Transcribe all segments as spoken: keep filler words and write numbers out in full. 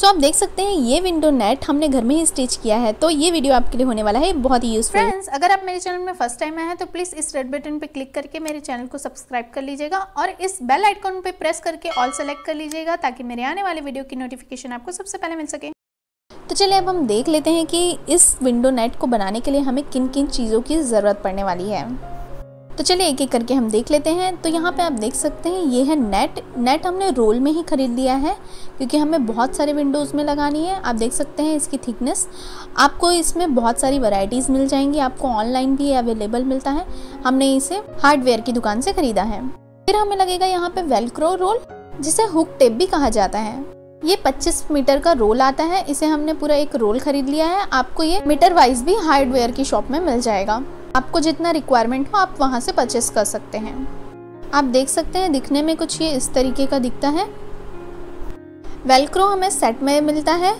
सो so, आप देख सकते हैं ये विंडो नेट हमने घर में ही स्टिच किया है। तो ये वीडियो आपके लिए होने वाला है बहुत ही यूजफुल। फ्रेंड्स, अगर आप मेरे चैनल में फर्स्ट टाइम आए हैं तो प्लीज़ इस रेड बटन पे क्लिक करके मेरे चैनल को सब्सक्राइब कर लीजिएगा और इस बेल आइकॉन पे प्रेस करके ऑल सेलेक्ट कर लीजिएगा ताकि मेरे आने वाले वीडियो की नोटिफिकेशन आपको सबसे पहले मिल सके। तो चलिए अब हम देख लेते हैं कि इस विंडो नेट को बनाने के लिए हमें किन किन चीज़ों की ज़रूरत पड़ने वाली है। तो चलिए एक एक करके हम देख लेते हैं। तो यहाँ पे आप देख सकते हैं ये है नेट। नेट हमने रोल में ही ख़रीद लिया है क्योंकि हमें बहुत सारे विंडोज़ में लगानी है। आप देख सकते हैं इसकी थिकनेस, आपको इसमें बहुत सारी वैरायटीज़ मिल जाएंगी। आपको ऑनलाइन भी अवेलेबल मिलता है, हमने इसे हार्डवेयर की दुकान से ख़रीदा है। फिर हमें लगेगा यहाँ पर वेलक्रो रोल, जिसे हुक टेप भी कहा जाता है। ये पच्चीस मीटर का रोल आता है, इसे हमने पूरा एक रोल ख़रीद लिया है। आपको ये मीटर वाइज भी हार्डवेयर की शॉप में मिल जाएगा। आपको जितना रिक्वायरमेंट हो आप वहाँ से परचेस कर सकते हैं। आप देख सकते हैं दिखने में कुछ ये इस तरीके का दिखता है। वेलक्रो हमें सेट में मिलता है,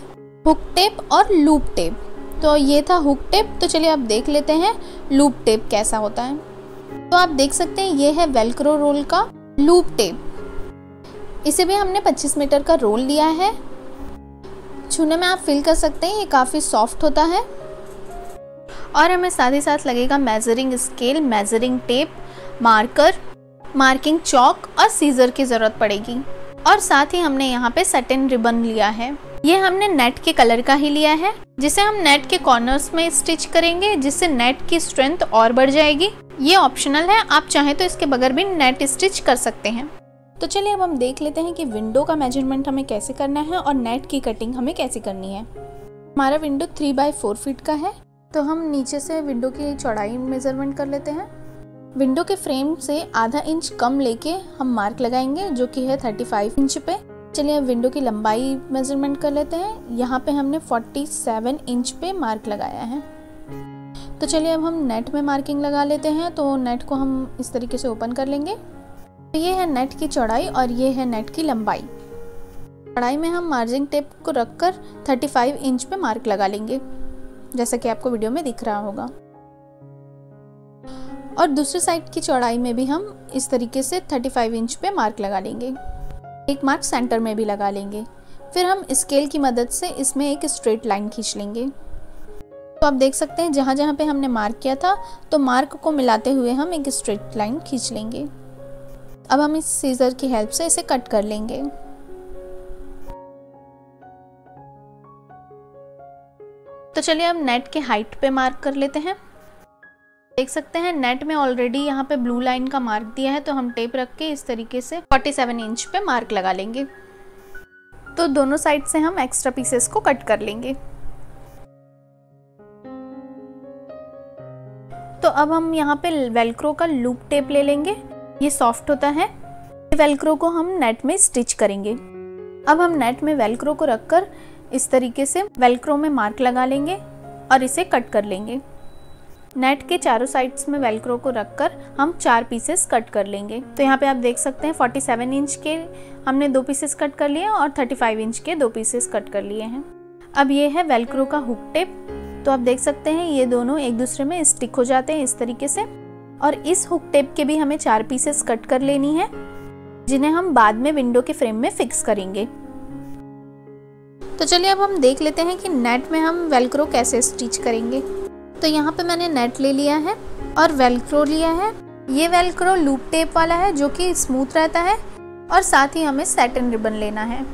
हुक टेप और लूप टेप। तो ये था हुक टेप। तो चलिए आप देख लेते हैं लूप टेप कैसा होता है। तो आप देख सकते हैं ये है वेलक्रो रोल का लूप टेप। इसे भी हमने पच्चीस मीटर का रोल लिया है। छूने में आप फील कर सकते हैं ये काफ़ी सॉफ्ट होता है। और हमें साथ ही साथ लगेगा measuring scale, measuring tape, marker, marking chalk और सीजर की ज़रूरत पड़ेगी। और साथ ही हमने यहाँ पे सैटिन रिबन लिया है। ये हमने नेट के कलर का ही लिया है, जिसे हम नेट के कॉर्नर्स में स्टिच करेंगे, जिससे नेट की स्ट्रेंथ और बढ़ जाएगी। ये ऑप्शनल है, आप चाहें तो इसके बगैर भी नेट स्टिच कर सकते हैं। तो चलिए अब हम देख लेते हैं कि विंडो का मेजरमेंट हमें कैसे करना है और नेट की कटिंग हमें कैसे करनी है। हमारा window three by four feet का है, तो हम नीचे से विंडो की चौड़ाई मेजरमेंट कर लेते हैं। विंडो के फ्रेम से आधा इंच कम लेके हम मार्क लगाएंगे, जो कि है पैंतीस इंच पे। चलिए विंडो की लंबाई मेजरमेंट कर लेते हैं। यहाँ पे हमने सैंतालीस इंच पे मार्क लगाया है। तो चलिए अब हम नेट में मार्किंग लगा लेते हैं। तो नेट को हम इस तरीके से ओपन कर लेंगे। तो ये है नेट की चौड़ाई और ये है नेट की लंबाई। चौड़ाई में हम मार्जिंग टेप को रख कर पैंतीस इंच पे मार्क लगा लेंगे, जैसा कि आपको वीडियो में दिख रहा होगा। और दूसरी साइड की चौड़ाई में भी हम इस तरीके से पैंतीस इंच पे मार्क लगा लेंगे। एक मार्क सेंटर में भी लगा लेंगे। फिर हम स्केल की मदद से इसमें एक स्ट्रेट लाइन खींच लेंगे। तो आप देख सकते हैं जहाँ जहाँ पे हमने मार्क किया था, तो मार्क को मिलाते हुए हम एक स्ट्रेट लाइन खींच लेंगे। अब हम इस सीजर की हेल्प से इसे कट कर लेंगे। तो चलिए हम नेट के हाइट पे मार्क कर लेते हैं। देख सकते हैं नेट में ऑलरेडी यहाँ पे ब्लू लाइन का मार्क दिया है, तो हम टेप रख के इस तरीके से सैंतालीस इंच पे मार्क लगा लेंगे। तो दोनों साइड से हम एक्स्ट्रा पीसेस को कट कर लेंगे। तो अब हम यहाँ पे वेलक्रो का लूप टेप ले लेंगे, ये सॉफ्ट होता है। ये वेलक्रो को हम नेट में स्टिच करेंगे। अब हम नेट में वेलक्रो को रख कर इस तरीके से वेलक्रो में मार्क लगा लेंगे और इसे कट कर लेंगे। नेट के चारों साइड्स में वेलक्रो को रखकर हम चार पीसेस कट कर लेंगे। तो यहाँ पे आप देख सकते हैं सैंतालीस इंच के हमने दो पीसेस कट कर लिए और पैंतीस इंच के दो पीसेस कट कर लिए हैं। अब ये है वेलक्रो का हुक टेप। तो आप देख सकते हैं ये दोनों एक दूसरे में स्टिक हो जाते हैं इस तरीके से। और इस हुक टेप के भी हमें चार पीसेस कट कर लेनी है, जिन्हें हम बाद में विंडो के फ्रेम में फिक्स करेंगे। तो चलिए अब हम देख लेते हैं कि नेट में हम वेलक्रो कैसे स्टिच करेंगे। तो यहाँ पे मैंने नेट ले लिया है और वेलक्रो लिया है। ये वेलक्रो लूप टेप वाला है, जो कि स्मूथ रहता है। और साथ ही हमें सैटिन रिबन लेना है।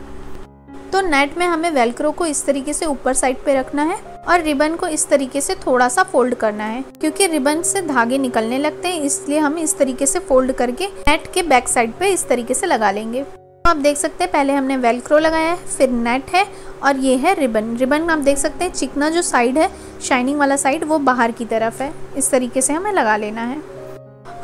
तो नेट में हमें वेलक्रो को इस तरीके से ऊपर साइड पे रखना है और रिबन को इस तरीके से थोड़ा सा फोल्ड करना है, क्योंकि रिबन से धागे निकलने लगते हैं। इसलिए हम इस तरीके से फोल्ड करके नेट के बैक साइड पे इस तरीके से लगा लेंगे। तो आप देख सकते हैं पहले हमने वेलक्रो लगाया है, फिर नेट है और ये है रिबन। रिबन आप देख सकते हैं चिकना जो साइड है, शाइनिंग वाला साइड, वो बाहर की तरफ है। इस तरीके से हमें लगा लेना है।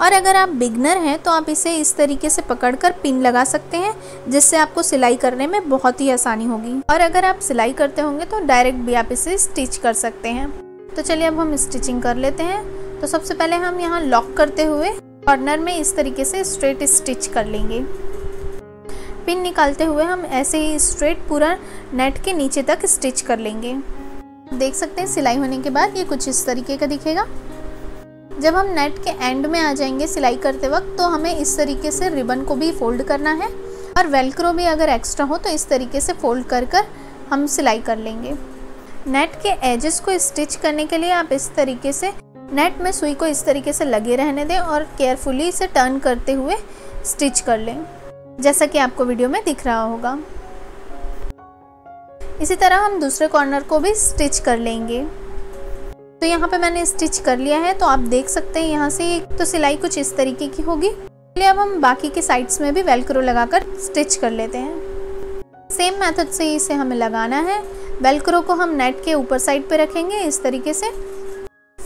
और अगर आप बिगनर हैं तो आप इसे इस तरीके से पकड़कर पिन लगा सकते हैं, जिससे आपको सिलाई करने में बहुत ही आसानी होगी। और अगर आप सिलाई करते होंगे तो डायरेक्ट भी आप इसे स्टिच कर सकते हैं। तो चलिए अब हम स्टिचिंग कर लेते हैं। तो सबसे पहले हम यहाँ लॉक करते हुए कॉर्नर में इस तरीके से स्ट्रेट स्टिच कर लेंगे। पिन निकालते हुए हम ऐसे ही स्ट्रेट पूरा नेट के नीचे तक स्टिच कर लेंगे। देख सकते हैं सिलाई होने के बाद ये कुछ इस तरीके का दिखेगा। जब हम नेट के एंड में आ जाएंगे सिलाई करते वक्त, तो हमें इस तरीके से रिबन को भी फोल्ड करना है। और वेलक्रो भी अगर एक्स्ट्रा हो तो इस तरीके से फोल्ड कर कर हम सिलाई कर लेंगे। नेट के एजेस को स्टिच करने के लिए आप इस तरीके से नेट में सुई को इस तरीके से लगे रहने दें और केयरफुली इसे टर्न करते हुए स्टिच कर लें, जैसा कि आपको वीडियो में दिख रहा होगा। इसी तरह हम दूसरे कॉर्नर को भी स्टिच कर लेंगे। तो यहाँ पे मैंने स्टिच कर लिया है, तो आप देख सकते हैं यहाँ से तो सिलाई कुछ इस तरीके की होगी। चलिए अब हम बाकी के साइड्स में भी वेलक्रो लगाकर स्टिच कर लेते हैं। सेम मेथड से इसे हमें लगाना है। वेलक्रो को हम नेट के ऊपर साइड पे रखेंगे इस तरीके से,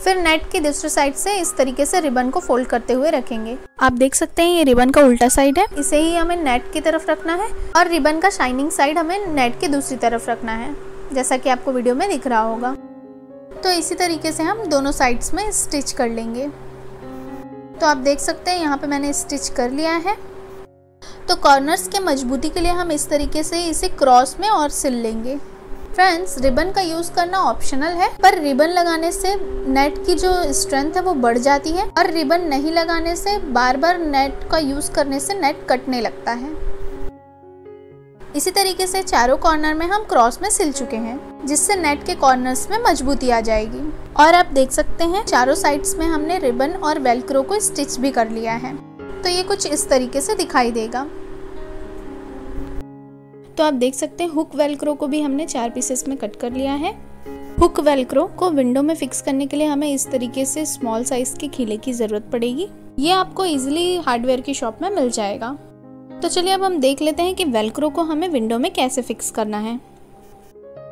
फिर नेट के दूसरे साइड से इस तरीके से रिबन को फोल्ड करते हुए रखेंगे। आप देख सकते हैं ये रिबन का उल्टा साइड है, इसे ही हमें नेट की तरफ रखना है और रिबन का शाइनिंग साइड हमें नेट के दूसरी तरफ रखना है, जैसा कि आपको वीडियो में दिख रहा होगा। तो इसी तरीके से हम दोनों साइड्स में स्टिच कर लेंगे। तो आप देख सकते हैं यहाँ पे मैंने स्टिच कर लिया है। तो कॉर्नर्स के मजबूती के लिए हम इस तरीके से इसे क्रॉस में और सिल लेंगे। फ्रेंड्स, रिबन का यूज़ करना ऑप्शनल है, पर रिबन लगाने से नेट की जो स्ट्रेंथ है वो बढ़ जाती है और रिबन नहीं लगाने से बार बार नेट का यूज़ करने से नेट कटने लगता है। इसी तरीके से चारों कॉर्नर में हम क्रॉस में सिल चुके हैं, जिससे नेट के कॉर्नर्स में मजबूती आ जाएगी। और आप देख सकते हैं चारों साइड्स में हमने रिबन और वेलक्रो को स्टिच भी कर लिया है। तो ये कुछ इस तरीके से दिखाई देगा। तो आप देख सकते हैं हुक वेलक्रो को भी हमने चार पीसेस में कट कर लिया है। हुक वेलक्रो को विंडो में फिक्स करने के लिए हमें इस तरीके से स्मॉल साइज के खीले की जरूरत पड़ेगी। ये आपको इजिली हार्डवेयर की शॉप में मिल जाएगा। तो चलिए अब हम देख लेते हैं कि वेलक्रो को हमें विंडो में कैसे फिक्स करना है।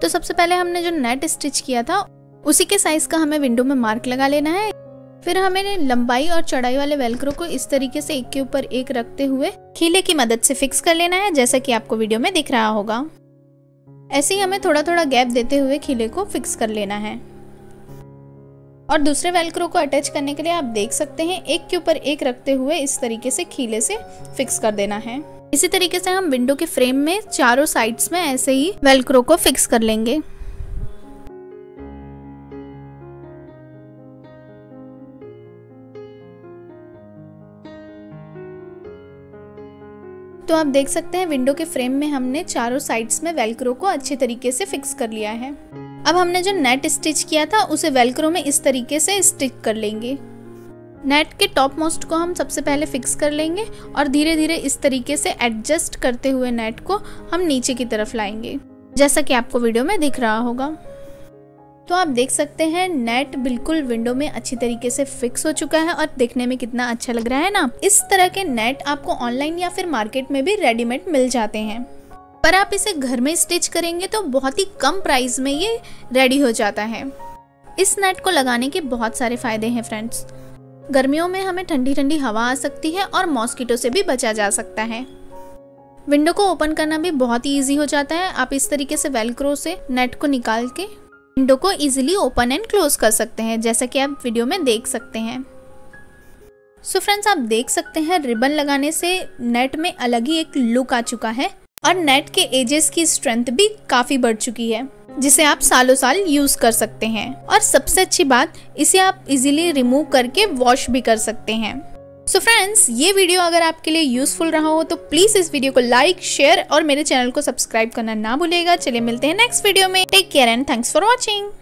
तो सबसे पहले हमने जो नेट स्टिच किया था उसी के साइज का हमें विंडो में मार्क लगा लेना है। फिर हमें लंबाई और चौड़ाई वाले वेलक्रो को इस तरीके से एक के ऊपर एक रखते हुए खीले की मदद से फिक्स कर लेना है, जैसा कि आपको वीडियो में दिख रहा होगा। ऐसे ही हमें थोड़ा थोड़ा गैप देते हुए खीले को फिक्स कर लेना है। और दूसरे वेलक्रो को अटैच करने के लिए आप देख सकते हैं एक के ऊपर एक रखते हुए इस तरीके से खीले से फिक्स कर देना है। इसी तरीके से हम विंडो के फ्रेम में चारों साइड्स में ऐसे ही वेलक्रो को फिक्स कर लेंगे। तो आप देख सकते हैं विंडो के फ्रेम में हमने चारों साइड्स में वेलक्रो को अच्छे तरीके से फिक्स कर लिया है। अब हमने जो नेट स्टिच किया था उसे वेलक्रो में इस तरीके से स्टिच कर लेंगे। नेट के टॉप मोस्ट को हम सबसे पहले फिक्स कर लेंगे और धीरे धीरे इस तरीके से एडजस्ट करते हुए नेट को हम नीचे की तरफ लाएंगे, जैसा कि आपको वीडियो में दिख रहा होगा। तो आप देख सकते हैं नेट बिल्कुल विंडो में अच्छी तरीके से फिक्स हो चुका है और देखने में कितना अच्छा लग रहा है ना। इस तरह के नेट आपको ऑनलाइन या फिर मार्केट में भी रेडीमेड मिल जाते हैं, पर आप इसे घर में स्टिच करेंगे तो बहुत ही कम प्राइस में ये रेडी हो जाता है। इस नेट को लगाने के बहुत सारे फायदे हैं फ्रेंड्स। गर्मियों में हमें ठंडी ठंडी हवा आ सकती है और मॉस्किटो से भी बचा जा सकता है। विंडो को ओपन करना भी बहुत ही ईजी हो जाता है। आप इस तरीके से वेलक्रो से नेट को निकाल के विंडो को ईजिली ओपन एंड क्लोज कर सकते हैं, जैसा कि आप वीडियो में देख सकते हैं। सो फ्रेंड्स, आप देख सकते हैं रिबन लगाने से नेट में अलग ही एक लुक आ चुका है और नेट के एजेस की स्ट्रेंथ भी काफी बढ़ चुकी है, जिसे आप सालों साल यूज कर सकते हैं। और सबसे अच्छी बात, इसे आप इजीली रिमूव करके वॉश भी कर सकते हैं। सो फ्रेंड्स, ये वीडियो अगर आपके लिए यूजफुल रहा हो तो प्लीज इस वीडियो को लाइक, शेयर और मेरे चैनल को सब्सक्राइब करना ना भूलिएगा। चलिए मिलते हैं नेक्स्ट वीडियो में। Take care and thanks for watching.